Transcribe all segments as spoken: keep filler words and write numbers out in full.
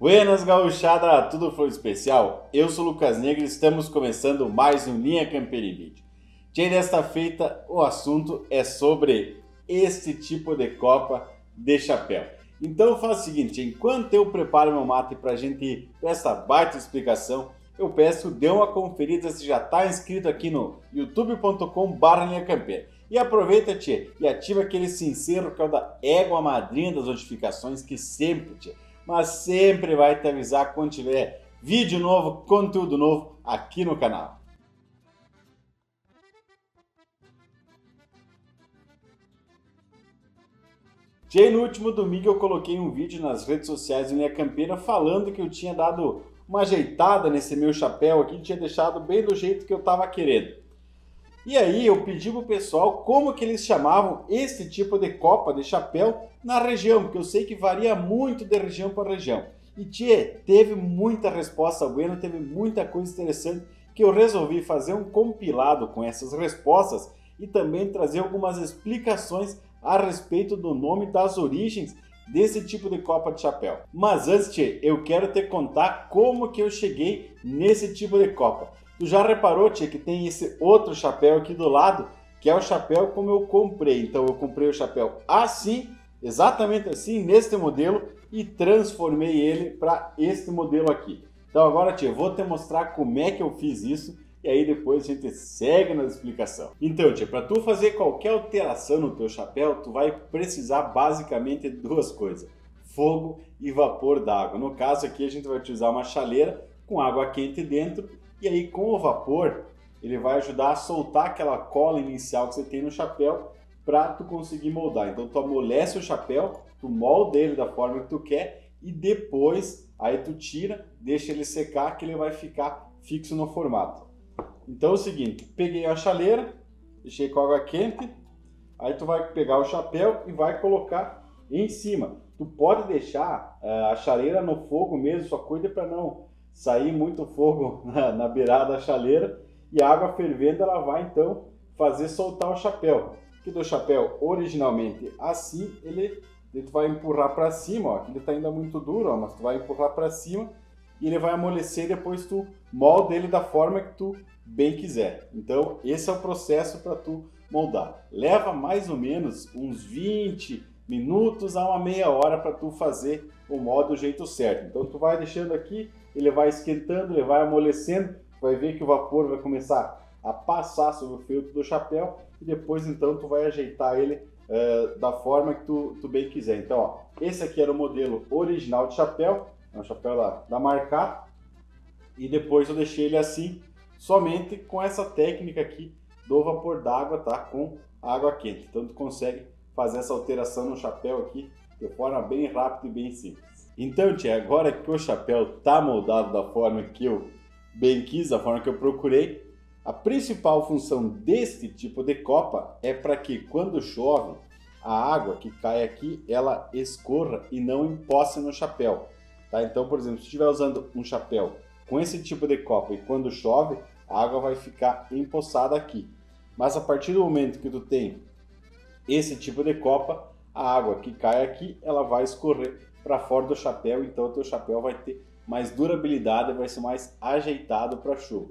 Buenas, gauchada, tudo foi especial? Eu sou o Lucas Negri e estamos começando mais um Linha Campeira em vídeo. Gente, desta feita o assunto é sobre este tipo de copa de chapéu. Então eu faço o seguinte, enquanto eu preparo meu mate para a gente ir para essa baita explicação, eu peço, dê uma conferida se já está inscrito aqui no youtube ponto com barra linha campeira. E aproveita, tchê, e ativa aquele sincero que é o da égua madrinha das notificações que sempre, tchê, mas sempre vai te avisar quando tiver vídeo novo, conteúdo novo aqui no canal. Tchê, no último domingo eu coloquei um vídeo nas redes sociais do Linha Campeira falando que eu tinha dado uma ajeitada nesse meu chapéu aqui, tinha deixado bem do jeito que eu estava querendo. E aí eu pedi pro pessoal como que eles chamavam esse tipo de copa de chapéu na região, porque eu sei que varia muito de região para região. E tchê, teve muita resposta bueno, teve muita coisa interessante que eu resolvi fazer um compilado com essas respostas e também trazer algumas explicações a respeito do nome das origens desse tipo de copa de chapéu. Mas antes, tchê, eu quero te contar como que eu cheguei nesse tipo de copa. Tu já reparou, tchê, que tem esse outro chapéu aqui do lado, que é o chapéu como eu comprei. Então eu comprei o chapéu assim, exatamente assim, neste modelo, e transformei ele para este modelo aqui. Então agora, tchê, eu vou te mostrar como é que eu fiz isso, e aí depois a gente segue na explicação. Então, tchê, para tu fazer qualquer alteração no teu chapéu, tu vai precisar basicamente de duas coisas, fogo e vapor d'água. No caso aqui a gente vai utilizar uma chaleira com água quente dentro, e aí com o vapor ele vai ajudar a soltar aquela cola inicial que você tem no chapéu para tu conseguir moldar. Então tu amolece o chapéu, tu molda ele da forma que tu quer e depois aí tu tira, deixa ele secar que ele vai ficar fixo no formato. Então é o seguinte, peguei a chaleira, deixei com água quente, aí tu vai pegar o chapéu e vai colocar em cima. Tu pode deixar a chaleira no fogo mesmo, só cuida para não sair muito fogo na, na beirada da chaleira, e a água fervendo ela vai então fazer soltar o chapéu. Que do chapéu originalmente assim, ele, ele vai empurrar para cima, ó, ele está ainda muito duro, ó, mas tu vai empurrar para cima e ele vai amolecer e depois tu molda ele da forma que tu bem quiser. Então esse é o processo para tu moldar. Leva mais ou menos uns vinte minutos a uma meia hora para tu fazer o molde do jeito certo. Então tu vai deixando aqui, ele vai esquentando, ele vai amolecendo, vai ver que o vapor vai começar a passar sobre o feltro do chapéu e depois então tu vai ajeitar ele uh, da forma que tu, tu bem quiser. Então ó, esse aqui era o modelo original de chapéu, é um chapéu da, da marca, e depois eu deixei ele assim, somente com essa técnica aqui do vapor d'água, tá? Com água quente. Então tu consegue fazer essa alteração no chapéu aqui de forma bem rápida e bem simples. Então, tchê, agora que o chapéu tá moldado da forma que eu bem quis, da forma que eu procurei, a principal função deste tipo de copa é para que quando chove, a água que cai aqui, ela escorra e não empoce no chapéu, tá? Então, por exemplo, se estiver usando um chapéu com esse tipo de copa e quando chove, a água vai ficar empoçada aqui. Mas a partir do momento que tu tem esse tipo de copa, a água que cai aqui, ela vai escorrer para fora do chapéu, então o teu chapéu vai ter mais durabilidade, vai ser mais ajeitado para chuva.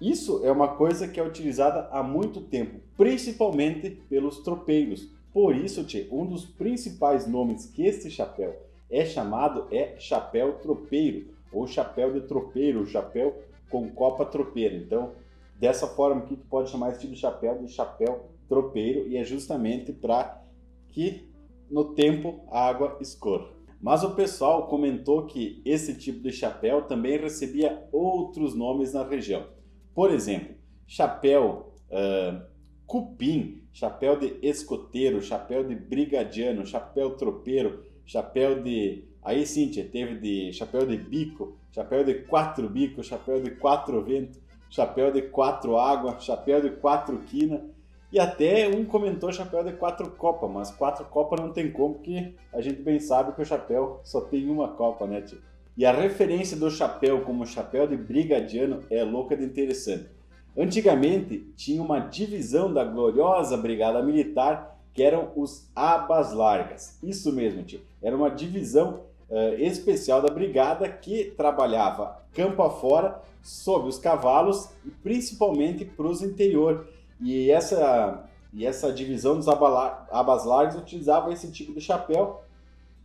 Isso é uma coisa que é utilizada há muito tempo, principalmente pelos tropeiros. Por isso, tchê, um dos principais nomes que este chapéu é chamado é chapéu tropeiro, ou chapéu de tropeiro, chapéu com copa tropeira. Então, dessa forma aqui, tu pode chamar esse tipo de chapéu de chapéu tropeiro, e é justamente para que no tempo a água escorra. Mas o pessoal comentou que esse tipo de chapéu também recebia outros nomes na região. Por exemplo, chapéu uh, cupim, chapéu de escoteiro, chapéu de brigadiano, chapéu tropeiro, chapéu de... Aí sim, tchê, teve de chapéu de bico, chapéu de quatro bicos, chapéu de quatro ventos, chapéu de quatro águas, chapéu de quatro quina, e até um comentou chapéu de quatro copas, mas quatro copas não tem como, porque a gente bem sabe que o chapéu só tem uma copa, né, tchê? E a referência do chapéu como chapéu de brigadiano é louca de interessante. Antigamente tinha uma divisão da Gloriosa Brigada Militar que eram os Abas Largas, isso mesmo, tchê, era uma divisão uh, especial da brigada, que trabalhava campo afora, sob os cavalos e principalmente para os interior. E essa, e essa divisão dos Abas Largas utilizava esse tipo de chapéu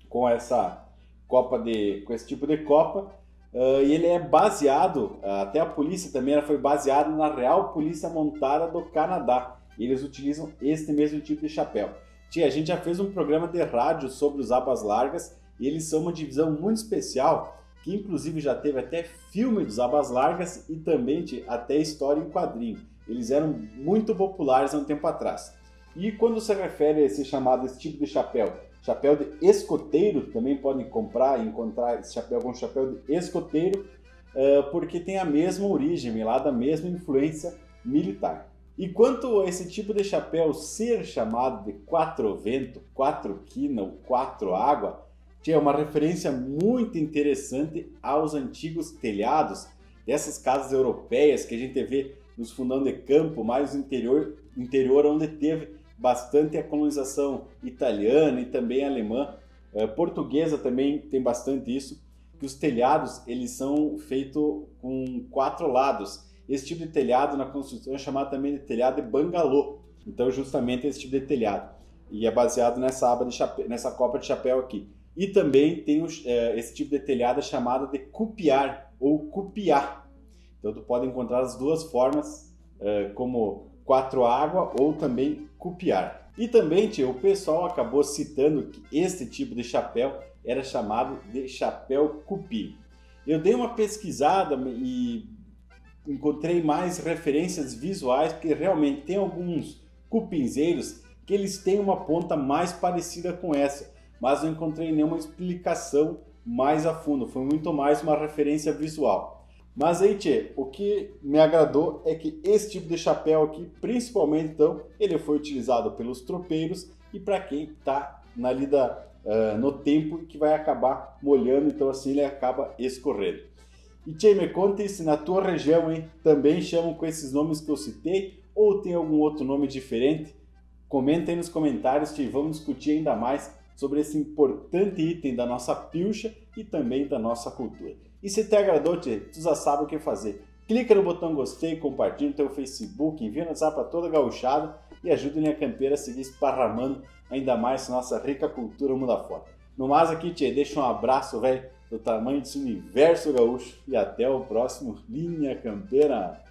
com essa copa de, com esse tipo de copa. Uh, e ele é baseado, uh, até a polícia também ela foi baseada na Real Polícia Montada do Canadá. E eles utilizam este mesmo tipo de chapéu. Tia, a gente já fez um programa de rádio sobre os Abas Largas e eles são uma divisão muito especial, que inclusive já teve até filme dos Abas Largas e também tia, até história em quadrinho. Eles eram muito populares há um tempo atrás. E quando se refere a esse chamado, esse tipo de chapéu, chapéu de escoteiro, também podem comprar e encontrar esse chapéu com chapéu de escoteiro, porque tem a mesma origem, lá da mesma influência militar. E quanto a esse tipo de chapéu ser chamado de quatro vento, quatro quina ou quatro água, é uma referência muito interessante aos antigos telhados dessas casas europeias que a gente vê nos fundão de campo, mais no interior, interior onde teve bastante a colonização italiana e também alemã, eh, portuguesa também tem bastante isso, que os telhados eles são feitos com quatro lados. Esse tipo de telhado na construção é chamado também de telhado de bangalô, então justamente esse tipo de telhado, e é baseado nessa, aba de chapéu, nessa copa de chapéu aqui. E também tem o, eh, esse tipo de telhado chamado de cupiar ou cupiar, então tu pode encontrar as duas formas, eh, como quatro água ou também cupiar. E também, tia, o pessoal acabou citando que este tipo de chapéu era chamado de chapéu cupi. Eu dei uma pesquisada e encontrei mais referências visuais, porque realmente tem alguns cupinzeiros que eles têm uma ponta mais parecida com essa, mas não encontrei nenhuma explicação mais a fundo, foi muito mais uma referência visual. Mas aí, tchê, o que me agradou é que esse tipo de chapéu aqui, principalmente, então, ele foi utilizado pelos tropeiros e para quem está na lida uh, no tempo que vai acabar molhando, então assim ele acaba escorrendo. E tchê, me conta se na tua região, hein, também chamam com esses nomes que eu citei ou tem algum outro nome diferente? Comenta aí nos comentários, tchê, vamos discutir ainda mais sobre esse importante item da nossa pilcha e também da nossa cultura. E se te agradou, tchê, tu já sabe o que fazer. Clica no botão gostei, compartilha no teu Facebook, envia no WhatsApp para toda a gauchada e ajuda a Linha Campeira a seguir esparramando ainda mais nossa rica cultura mundo afora. No mais aqui, tchê, deixa um abraço, velho, do tamanho desse universo gaúcho e até o próximo Linha Campeira.